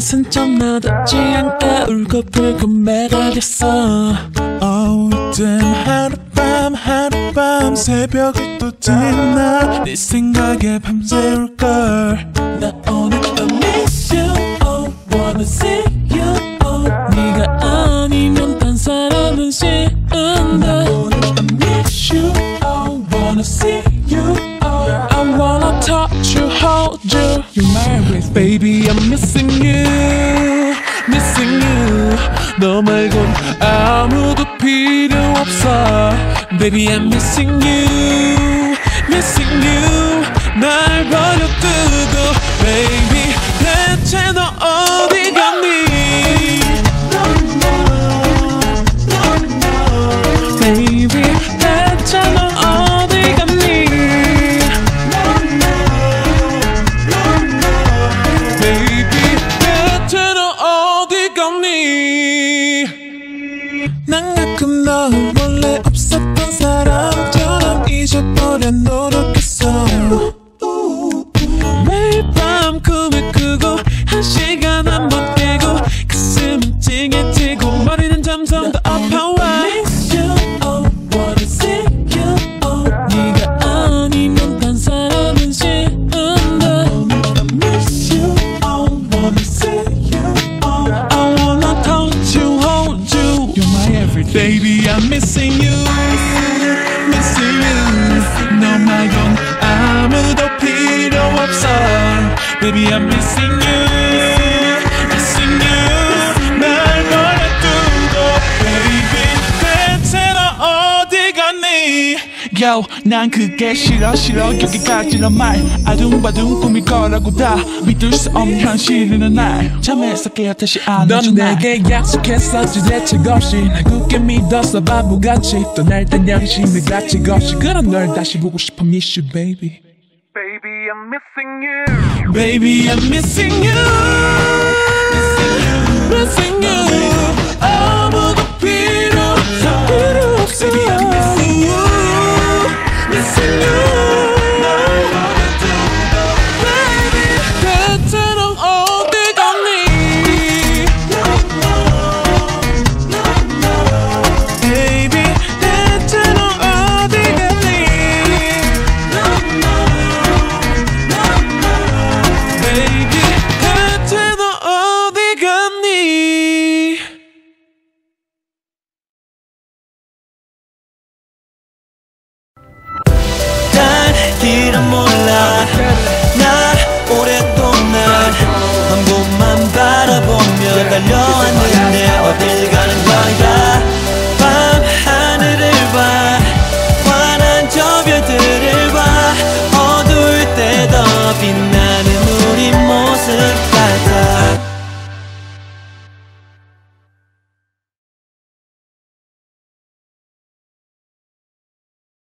쓴 척 나답지 않게 울고 불고 매달렸어. 어울든 하룻밤 새벽이 또 됐나. 네 생각에 밤새울걸. 나 오늘 I miss you, oh wanna see you, oh 네가 아니면 딴 사람은 싫은데. 오늘 I miss you, oh wanna see you, oh I wanna touch you, hold you. You're my race, baby, I'm missing you, missing you. 너 말곤 아무도 필요 없어. Baby, I'm missing you, missing you. 날 버려두고 baby 대체 너 어디 갔니? Baby 대체 너 어디 갔니? Baby 대체 너 어디 갔니? 난 가끔 너 원래 없었던 사람처럼 잊어버려 노력했어. 꿈을 꾸고 한 시간 한번 깨고 가슴은 찡해지고 머리는 점점 더 아파와. Miss you, oh wanna see you, oh 네가 아니면 딴 사람은 싫은데. Miss you, oh wanna see you, oh I wanna touch you, hold you. You're my everything, baby, I'm missing you, missing you. 너 말곤 아무도 필요 없어. Baby, I'm missing you, missing you. 날 버려두고 baby 대체 너 어디 갔니? Yo, 난 그게 싫어 여기까지란 말. 아둥바둥 꿈일 거라고 다 믿을 수 없는 현실이란 날. 잠에서 깨어 다시 안아준 날. 넌 내게 약속했었지 대책 없이. 날 굳게 믿었어 바보같이. 떠날 땐 양심을 가책 없이. 그럼 널 다시 보고 싶어 miss you baby. Baby, I'm missing you. Baby, I'm missing you. Missing you. Missing you. Oh.